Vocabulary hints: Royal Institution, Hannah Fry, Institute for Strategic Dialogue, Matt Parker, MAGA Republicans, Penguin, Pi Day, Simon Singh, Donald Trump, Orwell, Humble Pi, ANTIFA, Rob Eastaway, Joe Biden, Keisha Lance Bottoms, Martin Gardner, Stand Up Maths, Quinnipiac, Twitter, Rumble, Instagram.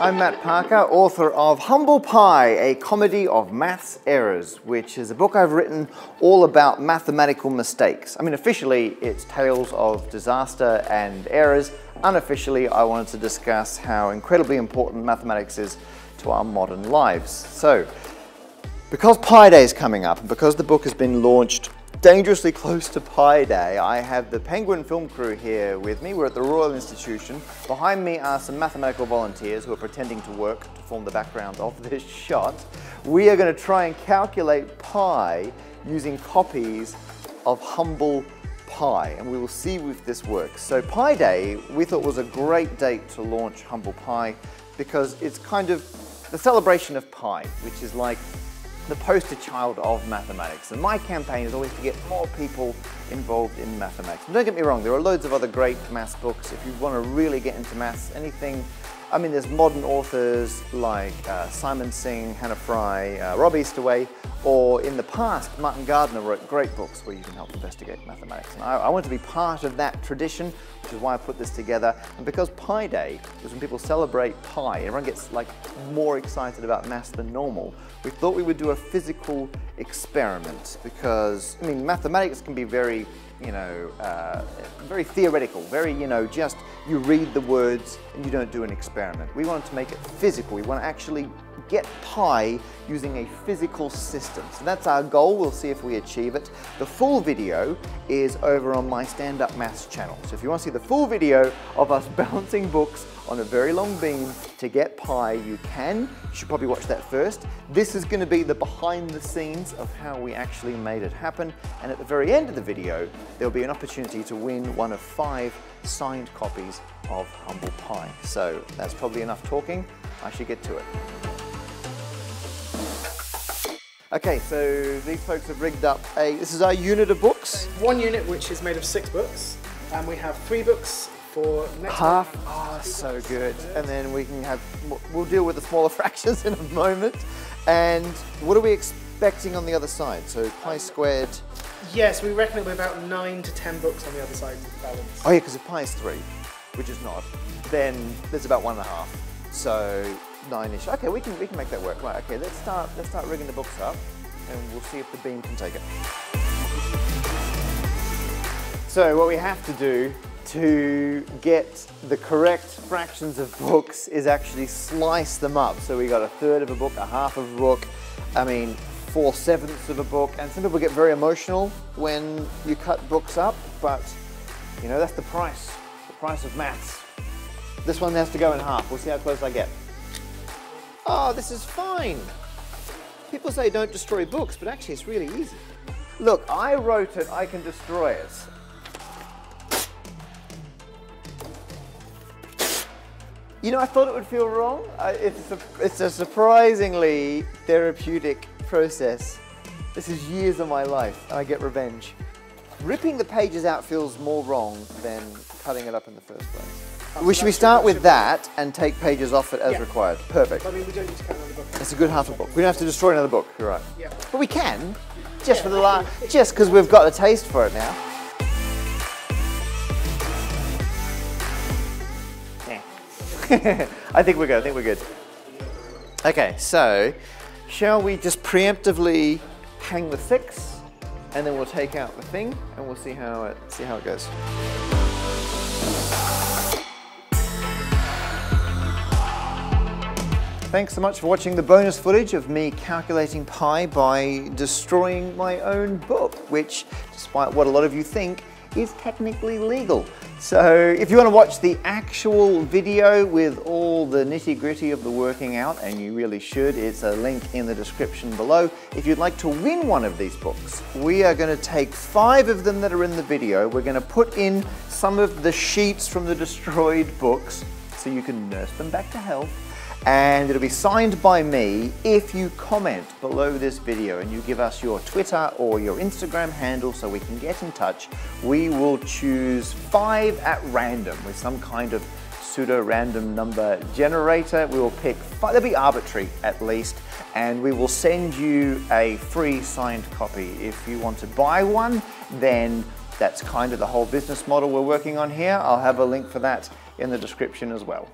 I'm Matt Parker, author of Humble Pi, A Comedy of Maths Errors, which is a book I've written all about mathematical mistakes. I mean, officially, it's tales of disaster and errors. Unofficially, I wanted to discuss how incredibly important mathematics is to our modern lives. So, because Pi Day is coming up, and because the book has been launched dangerously close to Pi Day, I have the Penguin film crew here with me. We're at the Royal Institution. Behind me are some mathematical volunteers who are pretending to work to form the background of this shot. We are going to try and calculate pi using copies of Humble Pi, and we will see if this works. So Pi Day, we thought, was a great date to launch Humble Pi because it's kind of the celebration of pi, which is like the poster child of mathematics. And my campaign is always to get more people involved in mathematics. And don't get me wrong, there are loads of other great maths books. If you want to really get into maths, anything, I mean, there's modern authors like Simon Singh, Hannah Fry, Rob Eastaway, or in the past, Martin Gardner wrote great books where you can help investigate mathematics. And I want to be part of that tradition, which is why I put this together. And because Pi Day is when people celebrate pi, everyone gets like more excited about maths than normal, we thought we would do a physical experiment because, I mean, mathematics can be very, very theoretical, very, just you read the words and you don't do an experiment. We wanted to make it physical. We want to actually get pi using a physical system. So that's our goal. We'll see if we achieve it. The full video is over on my Stand Up Maths channel. So if you want to see the full video of us balancing books on a very long beam to get pi, you can. You should probably watch that first. This is going to be the behind the scenes of how we actually made it happen. And at the very end of the video, there'll be an opportunity to win one of 5 signed copies of Humble Pi. So that's probably enough talking. I should get to it. Okay, so these folks have rigged up this is our unit of books. One unit which is made of 6 books, and we have 3 books for next half. Ah, so good. And then we can have, we'll deal with the smaller fractions in a moment. And what are we expecting on the other side? So pi squared. Yes, we reckon it'll be about 9 to 10 books on the other side of the balance. Oh yeah, because if pi is 3, which is not, then there's about 1.5. So 9-ish. Okay, we can make that work. Right, okay, let's start rigging the books up and we'll see if the beam can take it. So what we have to do to get the correct fractions of books is actually slice them up. So we got 1/3 of a book, 1/2 of a book, I mean 4/7 of a book, and some people get very emotional when you cut books up, but you know, that's the price of maths. This one has to go in half. We'll see how close I get. Oh, this is fine. People say don't destroy books, but actually it's really easy. Look, I wrote it, I can destroy it. You know, I thought it would feel wrong. It's a surprisingly therapeutic process. This is years of my life, and I get revenge. Ripping the pages out feels more wrong than cutting it up in the first place. Should we start with that and take pages off it as required? Perfect. I mean, we don't need to count another book. That's a good half a book. We don't have to destroy another book. You're right. Yeah. But we can, just for the last, just because we've got a taste for it now. Yeah. I think we're good. I think we're good. Okay, so shall we just preemptively hang the 6, and then we'll take out the thing, and we'll see how it goes. Thanks so much for watching the bonus footage of me calculating pi by destroying my own book, which, despite what a lot of you think, is technically legal. So if you want to watch the actual video with all the nitty-gritty of the working out, and you really should, it's a link in the description below. If you'd like to win one of these books, we are going to take 5 of them that are in the video. We're going to put in some of the sheets from the destroyed books so you can nurse them back to health. And it'll be signed by me if you comment below this video and you give us your Twitter or your Instagram handle so we can get in touch. We will choose 5 at random with some kind of pseudo-random number generator. We will pick 5, they'll be arbitrary at least, and we will send you a free signed copy. If you want to buy one, then that's kind of the whole business model we're working on here. I'll have a link for that in the description as well.